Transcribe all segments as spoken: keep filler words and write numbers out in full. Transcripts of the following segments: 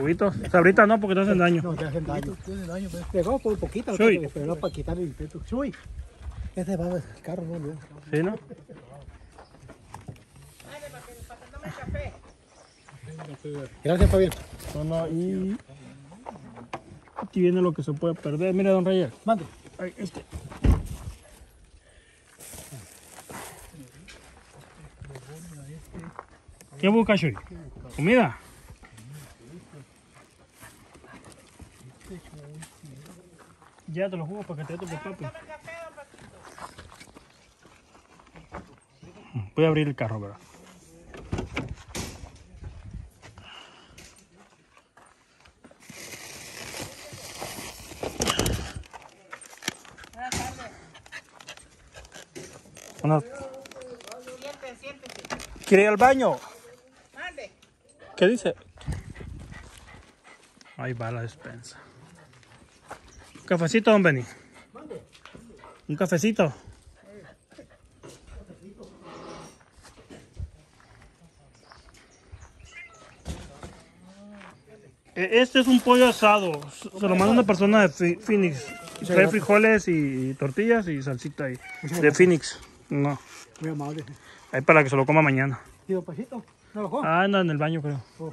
¿Cubitos? O sea, ahorita no, porque te hacen daño. No, te hacen daño. Te hacen daño, pues. Pegó por poquito, pero no para quitar el peto. Chuy. Este va el carro, ¿no? ¿no? Sí, ¿no? Gracias, Fabián. No, no, y... Aquí viene lo que se puede perder. Mira, don Reyes. Mande. Ahí, este. ¿Qué busca, Chuy? ¿Comida? Ya te lo jugo para que te dé tu papi. Voy a abrir el carro, ¿verdad? Una... Siéntese, siéntese. ¿Quiere ir al baño? Mande. ¿Qué dice? Ahí va la despensa. ¿Un cafecito, don Benny? ¿Un cafecito? Este es un pollo asado. Se lo manda una persona de Phoenix. Trae frijoles y tortillas y salsita ahí. De Phoenix. No. Muy amable. Ahí para que se lo coma mañana. ¿Y don Pachito? ¿No lo coma? Ah, anda en el baño, creo. Oh.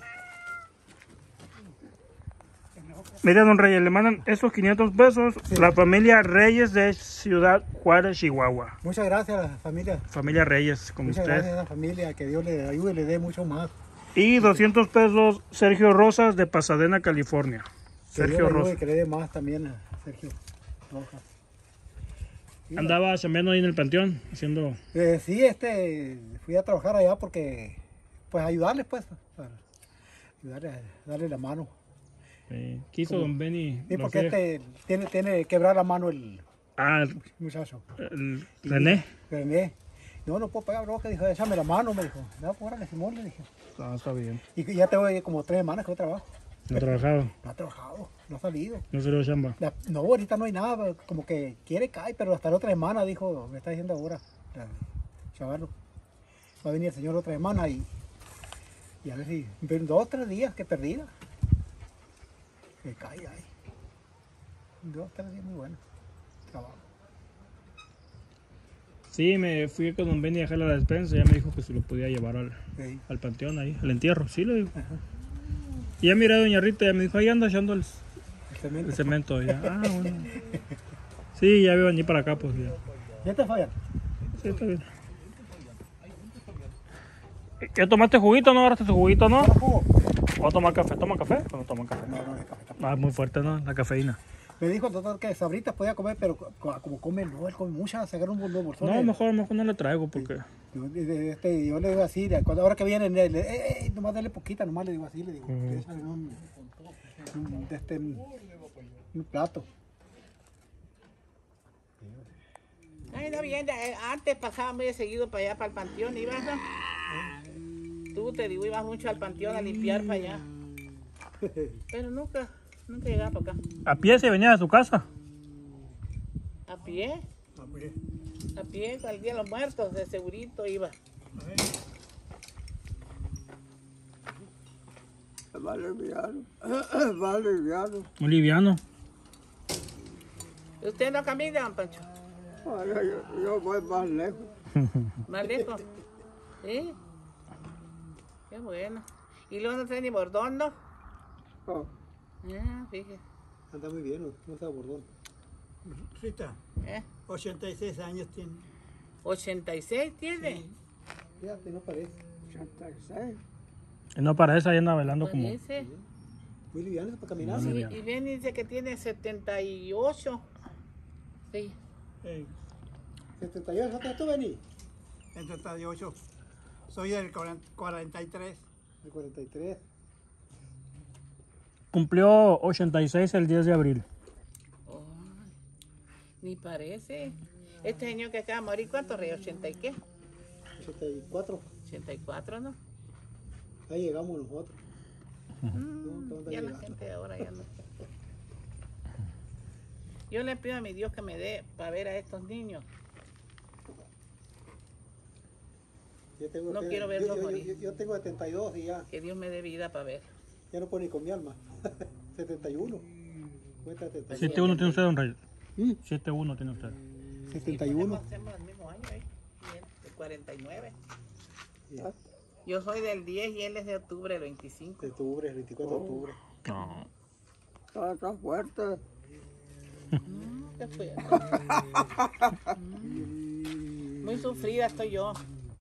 Mira, don Reyes, le mandan esos quinientos pesos. Sí. La familia Reyes de Ciudad Juárez, Chihuahua. Muchas gracias a la familia. Familia Reyes, como usted. Muchas gracias a la familia. Que Dios le ayude y le dé mucho más. Y doscientos pesos, Sergio Rosas de Pasadena, California. Que Sergio Rosas. Que le dé más también a Sergio Rojas. ¿Andaba chambeando ahí en el panteón? Haciendo... Eh, sí, este, fui a trabajar allá porque, pues, ayudarles, pues, para ayudarles, darle la mano. Sí. ¿Qué hizo como, don Benny? Sí, porque este tiene, tiene quebrar la mano el, ah, el muchacho. El, el, ¿René? René. No, no puedo pagar, bro, que dijo, échame la mano, me dijo. No, pues, ahora le Simón, le dije. Ah, está bien. Y ya tengo como tres semanas que yo trabajo. ¿No ha trabajado? No ha trabajado, no ha salido. ¿No salió chamba? La, no, ahorita no hay nada, como que quiere caer, pero hasta la otra semana, dijo, me está diciendo ahora, chaval, va a venir el señor otra semana y, y a ver si, dos o tres días que perdida, que cae ahí, dos o tres días muy bueno, trabajo. Sí, me fui con don Benny a dejar la despensa, ya me dijo que se lo podía llevar al, sí. al panteón ahí, al entierro, sí le digo. Ajá. Y ya miré a doña Rita, ya me dijo, ahí anda echando el, el cemento. El cemento ya. Ah, bueno. Sí, ya veo allí para acá, pues ya. ¿Ya está Fabián? Sí, está bien. ¿Ya tomaste juguito no? ¿Agarraste tu juguito no? ¿Vas a tomar café? ¿Toma café o no toma café? No, no, es café. Ah, es muy fuerte, ¿no? La cafeína. Me dijo el doctor que sabritas podía comer, pero como come, no, él come muchas, se agarra un bolsón. No, mejor, mejor no le traigo, porque... Yo, este, yo le digo así, cuando, ahora que viene, le, le, eh, eh, nomás dale poquita, nomás le digo así, le digo, uh -huh. que un, un, este, un plato. Ay, no, bien, antes pasaba muy seguido para allá, para el panteón, ibas, ¿no? Tú, te digo, ibas mucho al panteón a limpiar para allá, pero nunca... Nunca llegaba para acá. ¿A pie se venía de su casa? ¿A pie? A pie. A pie, al día de los muertos, de segurito iba. Va liviano. Va liviano. Muy liviano. ¿Usted no camina, don Pancho? Bueno, yo, yo voy más lejos. ¿Más lejos? ¿Sí? Qué bueno. ¿Y luego no tiene ni bordón, no? Oh. Ah, fíjate. Anda muy bien, no está bordón. Rita, ¿eh? ochenta y seis años tiene. ¿ochenta y seis tiene? Sí. Fíjate, no parece. ochenta y seis. No parece, ahí anda bailando como... Parece. Muy liviano para caminar. Sí, y bien dice que tiene setenta y ocho. Sí. Eh. ¿setenta y ocho? ¿No estás tú, Beni? setenta y ocho. Soy del cuarenta y tres. ¿El cuarenta y tres? Cumplió ochenta y seis el diez de abril. Oh, ni parece. Este señor que acaba de morir, ¿cuánto rey? ¿ochenta y qué? ochenta y cuatro. ochenta y cuatro, ¿no? Ahí llegamos nosotros. Mm, ya la gente de ahora ya no. Yo le pido a mi Dios que me dé para ver a estos niños. Yo tengo, no quiero verlos morir. Yo, yo, yo tengo setenta y dos y ya. Que Dios me dé vida para ver. Ya no puedo ni con mi alma. setenta y uno. Cuesta setenta y uno. setenta y uno tiene usted, don Reyes. ¿Mm? setenta y uno tiene usted. setenta y uno. Sí, pues, el mismo año, ¿eh? El cuarenta y nueve. ¿Ya? Yo soy del diez y él es de octubre, el veinticinco. De octubre, el veinticuatro de octubre. No. Está, está fuerte. Muy sufrida estoy yo.